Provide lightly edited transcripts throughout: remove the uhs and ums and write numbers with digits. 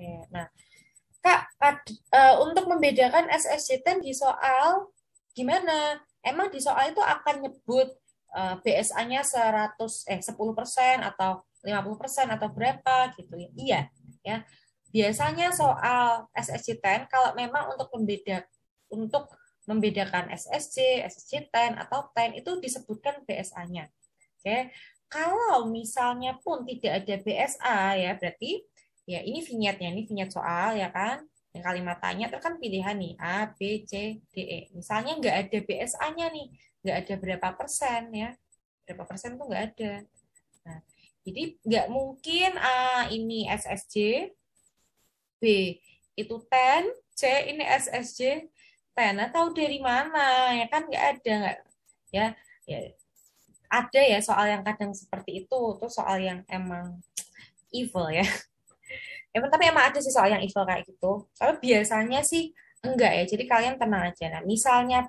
Oke, nah Kak, untuk membedakan SSJ-10 di soal gimana? Emang di soal itu akan nyebut BSA-nya 10% atau 50% atau berapa gitu ya? Iya, ya. Biasanya soal SSJ-10 kalau memang untuk membedakan SSC, SSJ-10 atau 10 itu disebutkan BSA-nya. Oke. Kalau misalnya pun tidak ada BSA ya berarti ya ini vignetnya, ini vignet soal ya kan. Yang kalimat tanya itu kan pilihan nih A, B, C, D, E. Misalnya nggak ada BSA-nya nih, nggak ada berapa persen ya. Berapa persen tuh nggak ada. Nah, jadi nggak mungkin A ini SSJ, B itu 10, C ini SSJ 10. Nah, tahu dari mana ya kan nggak ada nggak ya. Ya ada ya soal yang kadang seperti itu, tuh soal yang emang evil ya. Tapi emang ada sih soal yang evil kayak gitu. Tapi biasanya sih enggak ya. Jadi kalian tenang aja. Nah, misalnya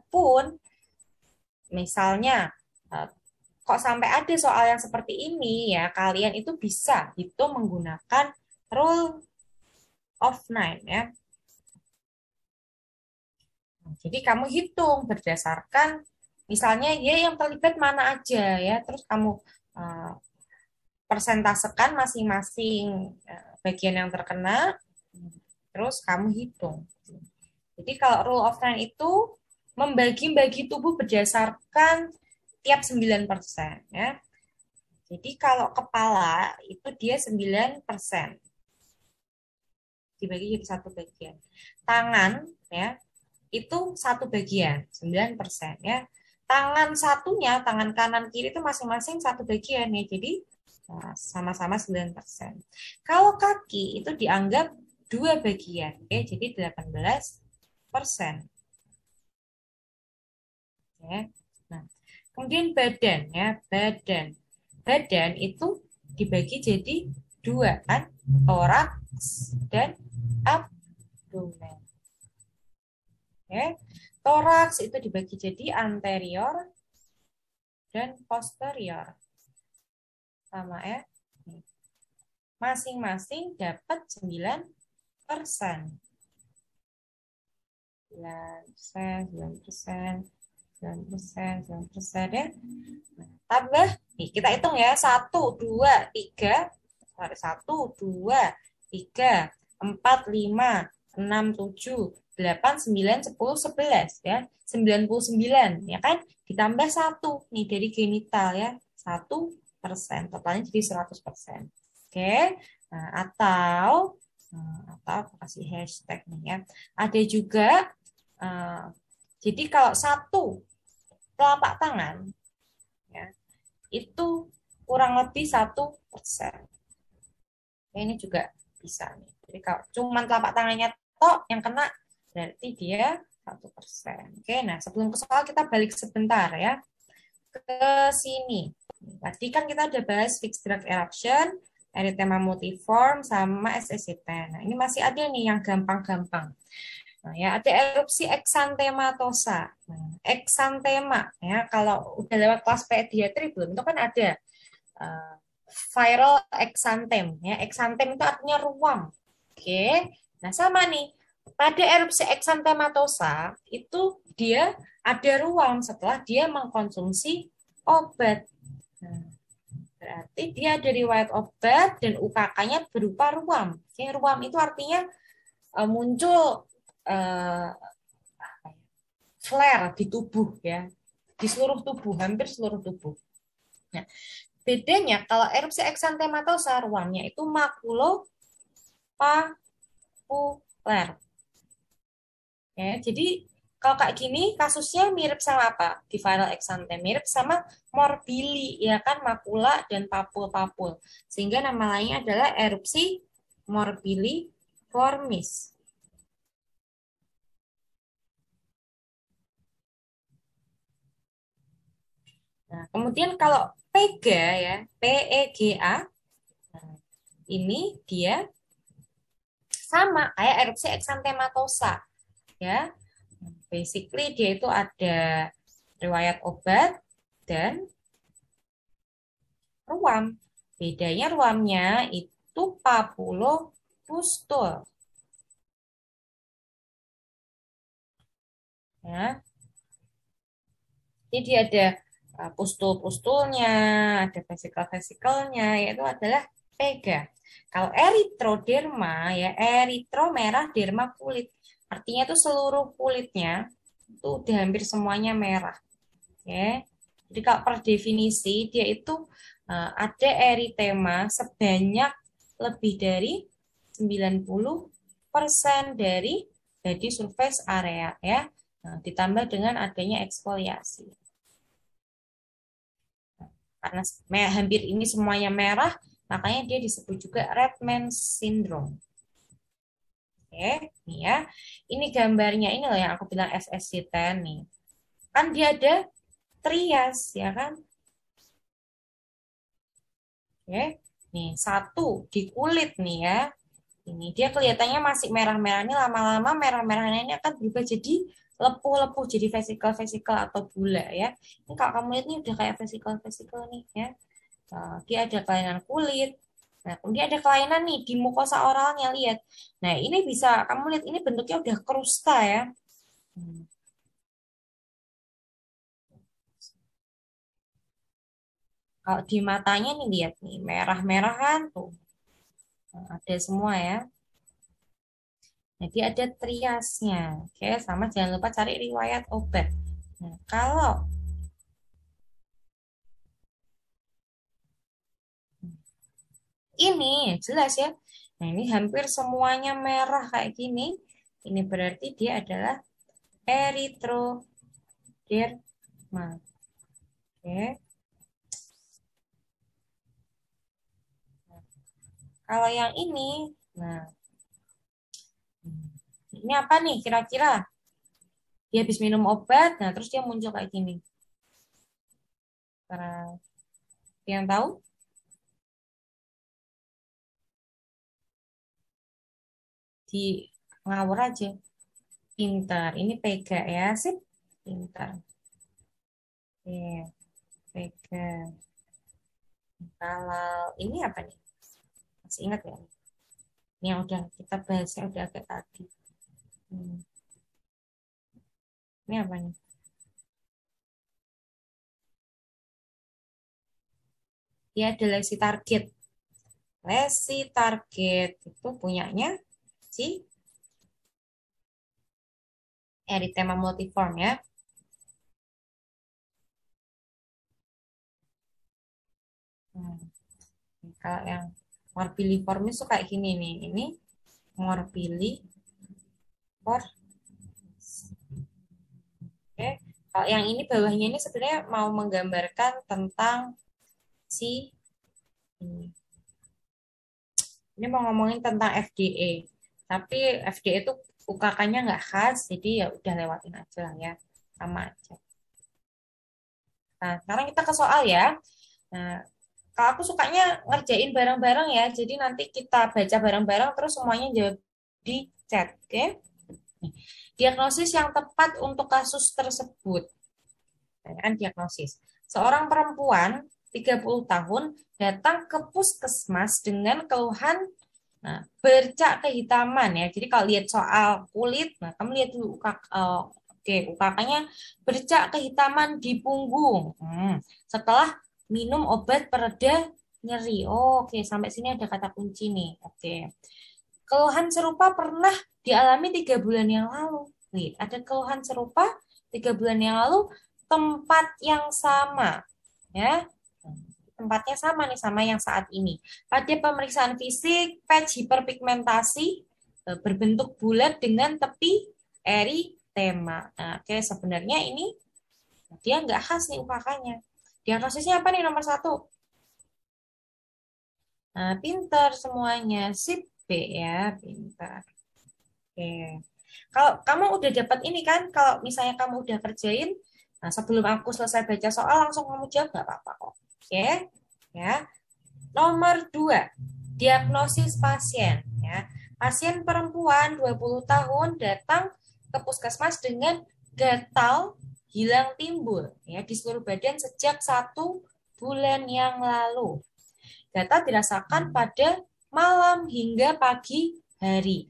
kok sampai ada soal yang seperti ini ya, kalian itu bisa hitung menggunakan rule of 9 ya. Jadi kamu hitung berdasarkan misalnya ya yang terlibat mana aja ya, terus kamu persentasekan masing-masing bagian yang terkena, terus kamu hitung. Jadi kalau rule of nine itu membagi-bagi tubuh berdasarkan tiap 9% ya. Jadi kalau kepala itu dia 9% dibagi jadi 1 bagian. Tangan ya itu 1 bagian, 9% ya. Tangan satunya, tangan kanan kiri itu masing-masing 1 bagian ya, jadi sama-sama 9%. Kalau kaki itu dianggap 2 bagian, oke, jadi 18%. Oke. Nah, kemudian badan ya, badan. Badan itu dibagi jadi 2 kan, toraks dan abdomen. Oke. Toraks itu dibagi jadi anterior dan posterior. Sama ya. Masing-masing dapat 9%. 9% ya. Tambah, nih kita hitung ya. 1, 2, 3, 1, 2, 3, 4, 5, 6, 7, 8, 9, 10, 11 ya. 99 ya kan? Ditambah 1 nih dari genital ya. 1%, totalnya jadi 100%. Oke. Nah, atau aku kasih hashtag nih ya. Ada juga jadi kalau 1 telapak tangan ya, itu kurang lebih 1%. Ini juga bisa nih. Jadi kalau cuma telapak tangannya tok yang kena berarti dia 1%. Oke, nah sebelum ke soal kita balik sebentar ya ke sini. Tadi kan kita udah bahas fixed drug eruption, erythema multiform, sama SSJ-10. Nah, ini masih ada nih yang gampang-gampang. Nah, ya ada erupsi eksantematosa. Nah, eksantema ya kalau udah lewat kelas pediatri belum itu kan ada viral eksantem ya. Eksantem itu artinya ruam. Oke. Nah, sama nih. Pada erupsi eksantematosa itu dia ada ruam setelah dia mengkonsumsi obat. Nah, berarti dia ada riwayat obat dan UKK-nya berupa ruam. Oke, ruam itu artinya muncul flare di tubuh ya, di seluruh tubuh, hampir seluruh tubuh. Nah, bedanya kalau erupsi eksantematosa ruamnya itu makulopapuler. Ya, jadi kalau kayak gini kasusnya mirip sama apa? Di viral eksantem mirip sama morbili ya kan, makula dan papul-papul. Sehingga nama lainnya adalah erupsi morbili formis. Nah, kemudian kalau pega ya, PEGA. Nah, ini dia sama kayak erupsi eksantematosa ya. Basically dia itu ada riwayat obat dan ruam. Bedanya ruamnya itu papulo pustul. Ya. Jadi ada pustul-pustulnya, ada vesikel-vesikelnya, yaitu adalah pega. Kalau eritroderma, ya eritro merah, derma kulit. Artinya itu seluruh kulitnya itu udah hampir semuanya merah. Oke. Jadi kalau per definisi dia itu ada erythema sebanyak lebih dari 90% dari body surface area, ya. Nah, ditambah dengan adanya eksfoliasi. Karena hampir ini semuanya merah, makanya dia disebut juga red man syndrome. Oke, ini ya. Ini gambarnya ini loh yang aku bilang SSJ-10 nih. Kan dia ada trias, ya kan? Oke. Nih, satu di kulit nih ya. Ini dia kelihatannya masih merah-merah, ini lama-lama merah-merahnya ini akan berubah jadi lepuh-lepuh, jadi vesikel-vesikel atau bola ya. Ini kalau kamu lihat ini udah kayak vesikel-vesikel nih ya. Dia ada kelainan kulit. Nah, kemudian ada kelainan nih di mukosa oralnya, lihat. Nah, ini bisa kamu lihat ini bentuknya udah krusta ya. Kalau di matanya nih lihat nih, merah-merahan tuh. Nah, ada semua ya. Jadi ada triasnya. Oke, sama jangan lupa cari riwayat obat. Nah, kalau ini jelas ya. Nah, ini hampir semuanya merah kayak gini. Ini berarti dia adalah eritroderma. Oke. Nah, kalau yang ini, nah ini apa nih kira-kira? Dia habis minum obat, nah terus dia muncul kayak gini. Karena yang tahu? Di ngawur aja, pintar. Ini pega ya, sip, pintar. Oke, pega. Kalau ini apa nih? Masih ingat ya? Ini yang udah kita bahasnya udah agak tadi. Ini apa nih? Dia ada lesi target. Lesi target itu punyanya si erythema multiform ya. Kalau yang morbili formis itu kayak gini nih, ini morbili formis. Oke, kalau yang ini bawahnya ini sebenarnya mau menggambarkan tentang si ini mau ngomongin tentang FDA. Tapi FDA itu UKK-nya nggak khas, jadi ya udah lewatin aja lah ya, sama aja. Nah, sekarang kita ke soal ya. Nah, kalau aku sukanya ngerjain bareng-bareng ya, jadi nanti kita baca bareng-bareng terus semuanya jawab di chat, oke? Nih, diagnosis yang tepat untuk kasus tersebut. Pertanyaan diagnosis. Seorang perempuan 30 tahun datang ke puskesmas dengan keluhan bercak kehitaman ya. Jadi kalau lihat soal kulit, nah kamu lihat dulu UKK-nya bercak kehitaman di punggung. Setelah minum obat pereda nyeri. Oh, oke, sampai sini ada kata kunci nih. Oke. Keluhan serupa pernah dialami 3 bulan yang lalu. Nih, ada keluhan serupa 3 bulan yang lalu, tempat yang sama ya. Tempatnya sama nih sama yang saat ini. Pada pemeriksaan fisik, patch hiperpigmentasi berbentuk bulat dengan tepi erythema. Nah, oke, sebenarnya ini dia nggak khas nih UKK-nya. Diagnosisnya apa nih nomor 1? Nah, pintar semuanya, sip B ya, pintar. Oke. Kalau kamu udah dapat ini kan, kalau misalnya kamu udah kerjain, nah sebelum aku selesai baca soal langsung kamu jawab nggak apa-apa kok. Oke, ya. Nomor 2, diagnosis pasien. Ya. Pasien perempuan 20 tahun datang ke puskesmas dengan gatal hilang timbul ya, di seluruh badan sejak 1 bulan yang lalu. Gatal dirasakan pada malam hingga pagi hari.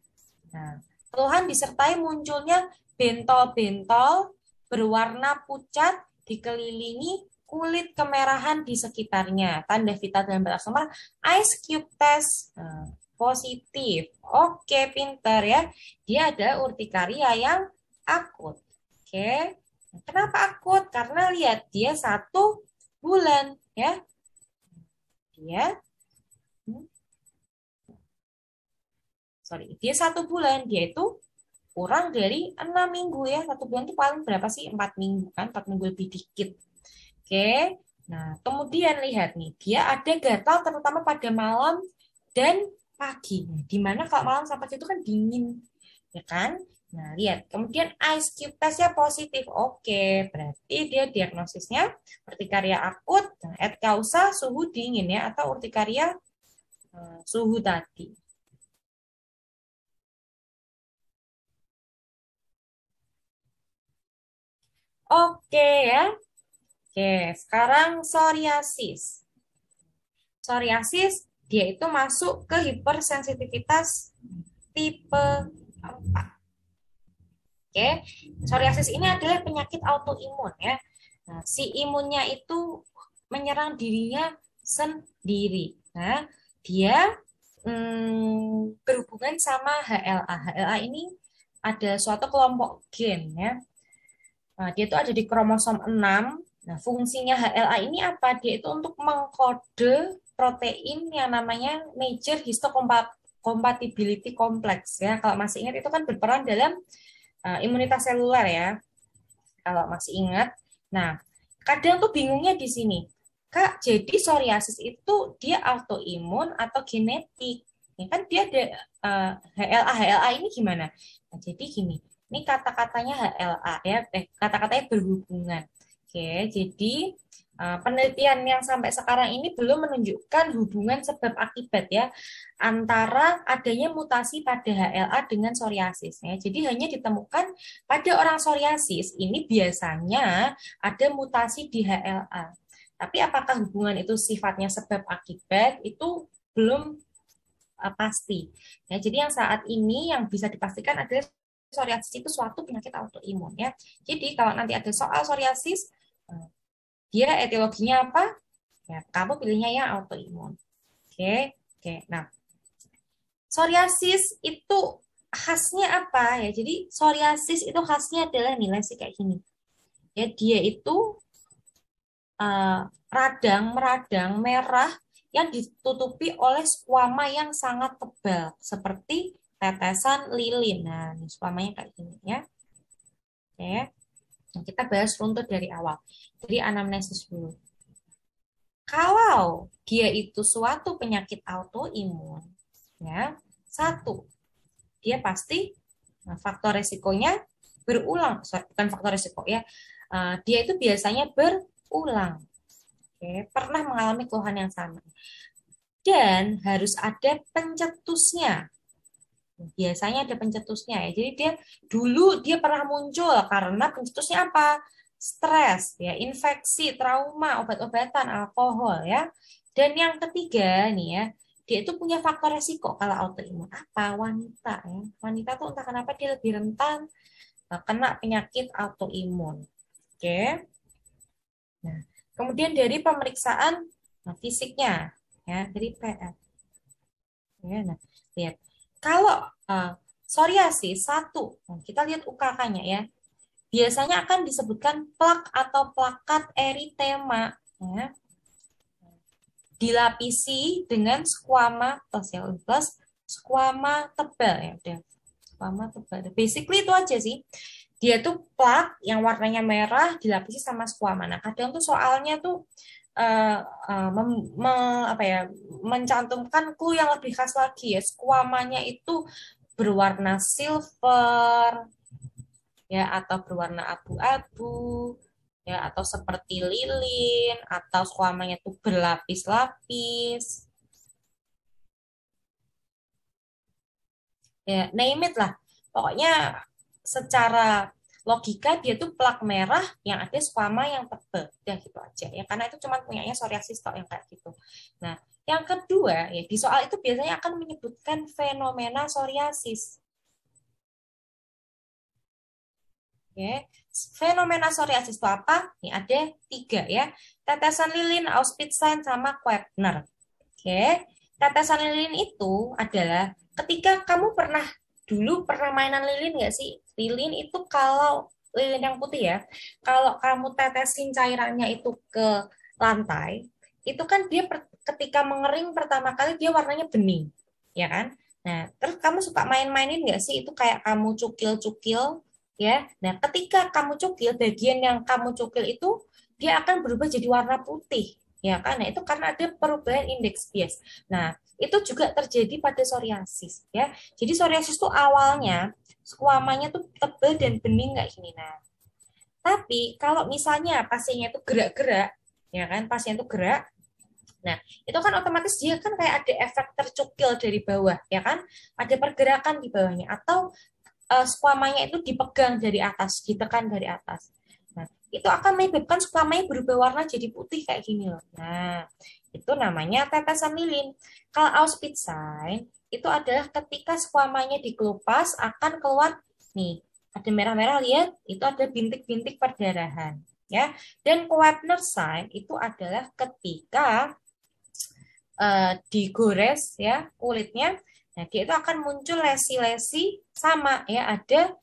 Nah, keluhan disertai munculnya bentol-bentol berwarna pucat dikelilingi kulit kemerahan di sekitarnya. Tanda vital dan beraksama ice cube test positif. Oke, pinter ya. Dia ada urtikaria yang akut. Oke. Kenapa akut? Karena lihat dia 1 bulan ya. Dia 1 bulan, dia itu kurang dari 6 minggu ya. 1 bulan itu paling berapa sih? 4 minggu kan, 4 minggu lebih dikit. Oke, nah kemudian lihat nih, dia ada gatal terutama pada malam dan pagi. Dimana kalau malam sampai itu kan dingin, ya kan? Nah lihat, kemudian ice cube testnya positif. Oke, berarti dia diagnosisnya urtikaria akut, et causa suhu dingin ya, atau urtikaria suhu tadi. Oke ya. Oke, sekarang psoriasis. Psoriasis dia itu masuk ke hipersensitivitas tipe 4. Oke, psoriasis ini adalah penyakit autoimun ya. Nah, si imunnya itu menyerang dirinya sendiri. Nah, dia berhubungan sama HLA. HLA ini ada suatu kelompok gen ya. Nah, dia itu ada di kromosom 6. Nah, fungsinya HLA ini apa? Dia itu untuk mengkode protein yang namanya major histocompatibility complex ya. Kalau masih ingat itu kan berperan dalam imunitas seluler ya. Kalau masih ingat. Nah, kadang tuh bingungnya di sini. Kak, jadi psoriasis itu dia autoimun atau genetik? Ya kan dia ada HLA ini gimana? Nah, jadi gini. Ini kata-katanya HLA ya, kata-katanya berhubungan. Oke, jadi penelitian yang sampai sekarang ini belum menunjukkan hubungan sebab akibat ya antara adanya mutasi pada HLA dengan psoriasis. Ya. Jadi hanya ditemukan pada orang psoriasis ini biasanya ada mutasi di HLA. Tapi apakah hubungan itu sifatnya sebab akibat itu belum pasti. Ya, jadi yang saat ini yang bisa dipastikan adalah psoriasis itu suatu penyakit autoimun ya. Jadi kalau nanti ada soal psoriasis, dia etiologinya apa? Ya, kamu pilihnya yang autoimun. Oke. Nah, psoriasis itu khasnya apa ya? Jadi psoriasis itu khasnya adalah nilai sih kayak gini. Ya, dia itu radang meradang merah yang ditutupi oleh skuama yang sangat tebal seperti tatasan lilin. Nah, skuamanya kayak gini ya. Oke. Nah, kita bahas runtut dari awal. Dari anamnesis dulu. Kalau dia itu suatu penyakit autoimun, ya, 1, dia pasti faktor resikonya berulang. Bukan faktor resiko ya. Dia itu biasanya berulang. Oke, pernah mengalami keluhan yang sama. Dan harus ada pencetusnya. Biasanya ada pencetusnya ya. Jadi dia dulu dia pernah muncul karena pencetusnya apa? Stres, ya, infeksi, trauma, obat-obatan, alkohol ya. Dan yang ketiga nih ya, dia itu punya faktor resiko kalau autoimun apa? Wanita ya. Wanita tuh entah kenapa dia lebih rentan kena penyakit autoimun. Oke. Nah, kemudian dari pemeriksaan fisiknya ya, dari PR. Ya, nah, lihat. Kalau psoriasis 1, nah, kita lihat UKK-nya ya. Biasanya akan disebutkan plak atau plakat erythema ya. Dilapisi dengan skuama plus skuama tebal ya, udah. Skuama tebal. Basically itu aja sih. Dia tuh plak yang warnanya merah dilapisi sama skuama. Nah, kadang tuh soalnya tuh mencantumkan clue yang lebih khas lagi ya. Skuamanya itu berwarna silver ya, atau berwarna abu-abu ya, atau seperti lilin, atau skuamanya itu berlapis-lapis ya, name it lah pokoknya. Secara logika dia tuh plak merah yang ada skuama yang tebal, udah gitu aja ya, karena itu cuma punyanya psoriasis tok yang kayak gitu. Nah, Yang kedua, ya, di soal itu biasanya akan menyebutkan fenomena psoriasis. Ya, fenomena psoriasis itu apa? Ini ada tiga ya. Tatasan lilin, Auspitz sign, sama Koebner. Oke. Tatasan lilin itu adalah ketika kamu dulu pernah mainan lilin nggak sih? Lilin itu kalau lilin yang putih ya, kalau kamu tetesin cairannya itu ke lantai, itu kan dia ketika mengering pertama kali dia warnanya bening, ya kan? Nah, terus kamu suka main-mainin nggak sih? Itu kayak kamu cukil-cukil, ya. Nah, ketika kamu cukil, bagian yang kamu cukil itu dia akan berubah jadi warna putih, ya kan? Nah, itu karena ada perubahan indeks bias. Nah, itu juga terjadi pada psoriasis ya. Jadi psoriasis tuh awalnya skuamanya tuh tebal dan bening kayak gini. Nah, tapi kalau misalnya pasiennya itu gerak-gerak, ya kan, pasien itu gerak. Nah, itu kan otomatis dia kan kayak ada efek tercukil dari bawah, ya kan? Ada pergerakan di bawahnya atau skuamanya itu dipegang dari atas, ditekan dari atas. Nah, itu akan menyebabkan skuamanya berubah warna jadi putih kayak gini loh. Nah, itu namanya tetesan lilin. Kalau Auspitz sign itu adalah ketika skuamanya dikelupas akan keluar nih, ada merah-merah, lihat itu ada bintik-bintik perdarahan ya. Dan Koebner sign itu adalah ketika digores ya kulitnya, nah dia itu akan muncul lesi-lesi sama ya, ada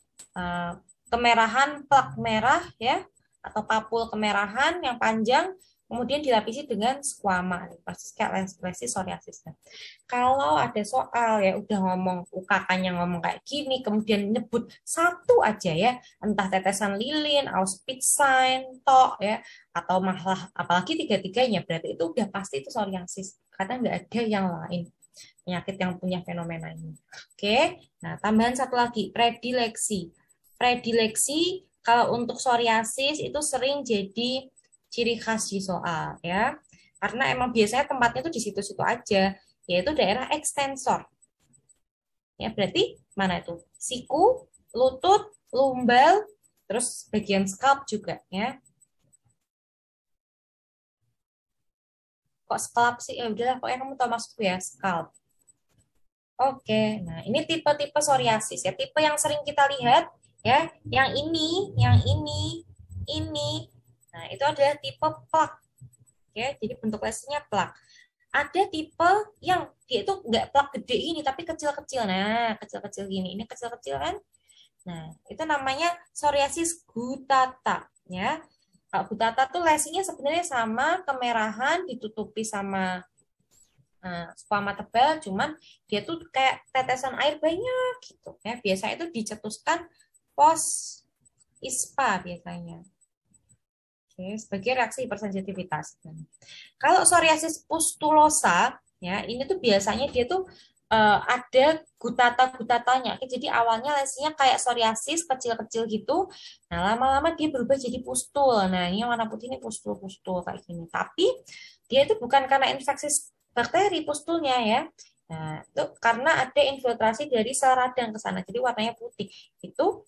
kemerahan, plak merah ya atau papul kemerahan yang panjang. Kemudian dilapisi dengan skuama, persis kayak lesi psoriasis. Kalau ada soal ya udah ngomong UKK-nya ngomong kayak gini, kemudian nyebut satu aja ya, entah tetesan lilin, Auspitz sign, tok ya, atau malah apalagi tiga-tiganya, berarti itu udah pasti itu psoriasis, karena nggak ada yang lain penyakit yang punya fenomena ini. Oke, nah tambahan satu lagi, predileksi. Predileksi kalau untuk psoriasis itu sering jadi ciri khas di soal ya, karena emang biasanya tempatnya itu di situ-situ aja, yaitu daerah ekstensor ya, berarti mana itu siku, lutut, lumbal, terus bagian scalp juga ya. Kok scalp sih ya, udahlah pokoknya kamu tahu maksudku ya, scalp. Oke, nah ini tipe-tipe psoriasis ya, tipe yang sering kita lihat ya, yang ini. Nah, itu adalah tipe plak. Ya, jadi bentuk lesinya plak. Ada tipe yang dia itu nggak plak gede ini, tapi kecil-kecil. Nah, kecil-kecil gini. Ini kecil-kecil kan? Nah, itu namanya psoriasis gutata. Ya, kalau gutata tuh lesinya sebenarnya sama, kemerahan, ditutupi sama skuama tebal, cuman dia tuh kayak tetesan air banyak gitu. Ya, biasa itu dicetuskan pos ISPA biasanya. Sebagai reaksi hipersensitivitas. Kalau psoriasis pustulosa, ya ini tuh biasanya dia tuh ada gutata-gutatanya. Jadi awalnya lesinya kayak psoriasis kecil-kecil gitu. Nah lama-lama dia berubah jadi pustul. Nah ini warna putih ini pustul-pustul kayak gini. Tapi dia itu bukan karena infeksi bakteri pustulnya ya. Nah itu karena ada infiltrasi dari sel radang ke sana. Jadi warnanya putih itu.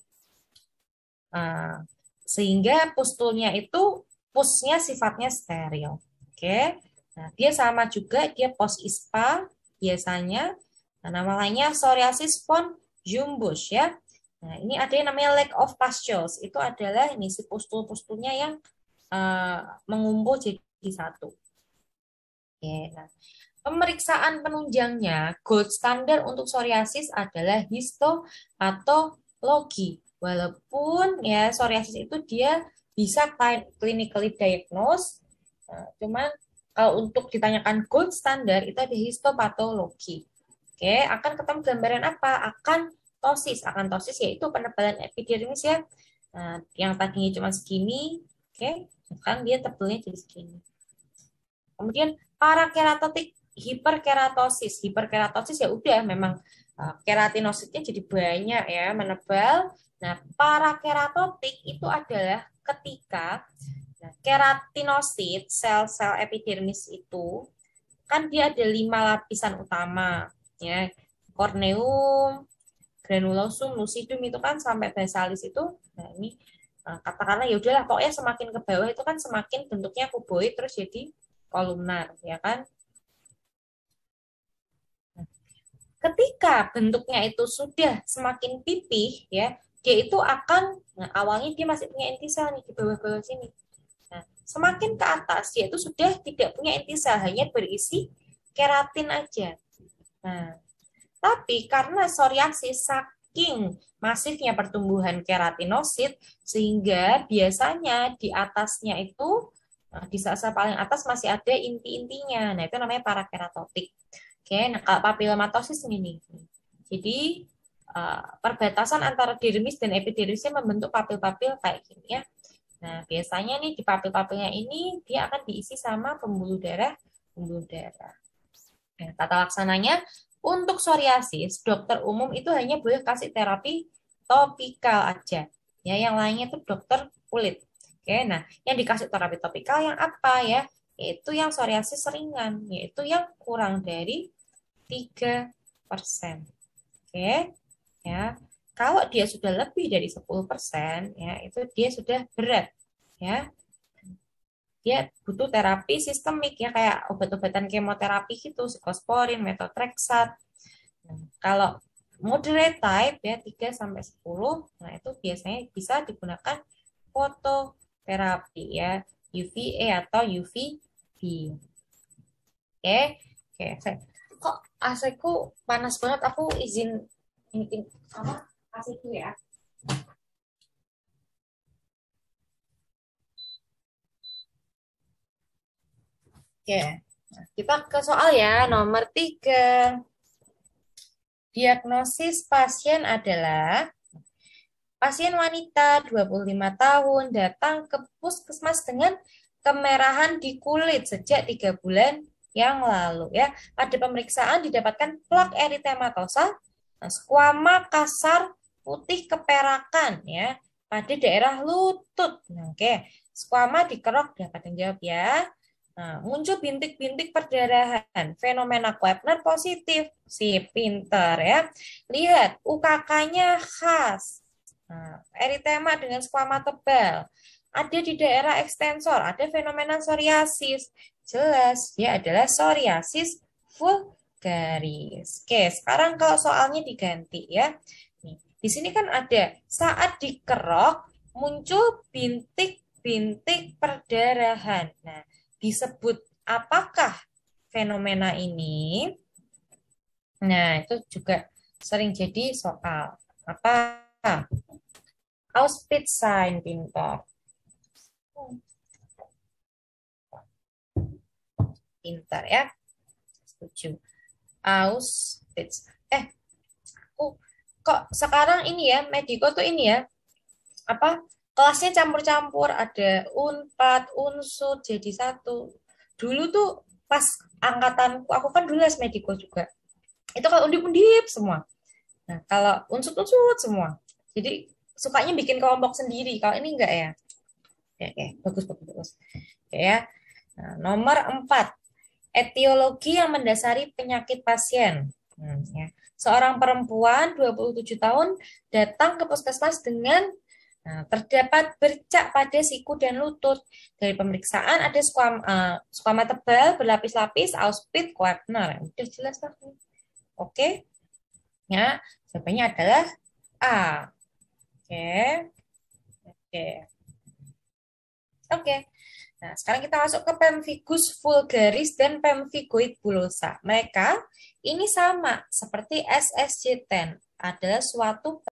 Sehingga pustulnya itu pusnya sifatnya steril. Oke. Nah, dia sama juga dia pos ISPA biasanya. Nah, nama lainnya psoriasis von Jumbush ya. Nah, ini ada yang namanya lack of pustules. Itu adalah ini si pustul-pustulnya yang mengumpul jadi satu. Oke. Nah, pemeriksaan penunjangnya gold standard untuk psoriasis adalah histopatologi. Walaupun ya psoriasis itu dia bisa clinically diagnose, cuman kalau untuk ditanyakan gold standard itu ada histopatologi. Oke, akan ketemu gambaran apa? Akan tosis yaitu penebalan epidermis ya, yang tadinya cuma segini, oke, sekarang dia tebalnya jadi segini. Kemudian parakeratotik hiperkeratosis. Hiperkeratosis ya udah memang keratinositnya jadi banyak ya, menebal. Nah, parakeratotik itu adalah ketika keratinosit, sel-sel epidermis itu, kan dia ada 5 lapisan utama, ya corneum, granulosum, lucidum itu kan sampai basalis itu. Nah ini katakanlah ya udahlah pokoknya semakin ke bawah itu kan semakin bentuknya kuboid terus jadi kolumnar, ya kan. Ketika bentuknya itu sudah semakin pipih, ya, dia itu akan, nah, awalnya dia masih punya entisel nih di bawah-bawah sini. Nah, semakin ke atas, dia itu sudah tidak punya entisel, hanya berisi keratin aja. Nah, tapi karena psoriasis saking masifnya pertumbuhan keratinosit, sehingga biasanya di atasnya itu, nah, di sel-sel paling atas masih ada inti-intinya. Nah, itu namanya parakeratotik. Oke, nah, kalau papilomatosis ini, jadi perbatasan antara dermis dan epidermisnya membentuk papil-papil kayak gini ya. Nah, biasanya nih di papil-papilnya ini dia akan diisi sama pembuluh darah. Nah, tata laksananya untuk psoriasis, dokter umum itu hanya boleh kasih terapi topikal aja. Ya, yang lainnya itu dokter kulit. Oke, nah, yang dikasih terapi topikal yang apa ya? Yaitu yang psoriasis ringan, yaitu yang kurang dari 3%. Oke, ya. Kalau dia sudah lebih dari 10%, ya, itu dia sudah berat, ya. Dia butuh terapi sistemik ya, kayak obat-obatan kemoterapi gitu, sikosporin, methotrexate. Nah, kalau moderate type ya 3 sampai 10, nah itu biasanya bisa digunakan fototerapi ya, UVA atau UVB. Oke. Kok AC-ku panas banget, aku izin ini sama kasih dulu ya. Oke. Nah, kita ke soal ya, nomor 3. Diagnosis pasien adalah pasien wanita 25 tahun datang ke puskesmas dengan kemerahan di kulit sejak 3 bulan yang lalu ya. Pada pemeriksaan didapatkan plak erythematosa, skuama kasar putih keperakan ya pada daerah lutut. Nah, oke. Skuama dikerok ya, pada jawab ya. Nah, muncul bintik-bintik perdarahan, fenomena Koebner positif, si pinter ya. Lihat UKK-nya khas. Nah, erythema dengan skuama tebal. Ada di daerah ekstensor, ada fenomena psoriasis. Jelas, dia adalah psoriasis vulgaris. Oke, sekarang kalau soalnya diganti ya. Nih, di sini kan ada saat dikerok muncul bintik-bintik perdarahan. Nah, disebut apakah fenomena ini? Nah, itu juga sering jadi soal. Apa? Auspitz sign, pintar ya, setuju. Auspitz, kok sekarang ini ya, Mediko tuh ini ya, apa kelasnya campur-campur, ada Unpad, Unsud jadi satu. Dulu tuh pas angkatanku, aku kan dulu les Mediko juga. Itu kalau undip-undip semua. Nah, kalau unsud-unsud semua. Jadi sukanya bikin kelompok sendiri. Kalau ini enggak ya. Oke, bagus. Oke ya. Nah, nomor 4. Etiologi yang mendasari penyakit pasien. Ya. Seorang perempuan 27 tahun datang ke puskesmas dengan terdapat bercak pada siku dan lutut. Dari pemeriksaan ada skuama tebal berlapis-lapis, Auspitz, Koebner. Udah jelas kan? Oke. Ya, jawabannya adalah A. Oke. Nah, sekarang kita masuk ke pemphigus vulgaris dan pemphigoid bullosa. Mereka ini sama seperti SSJ-10, adalah suatu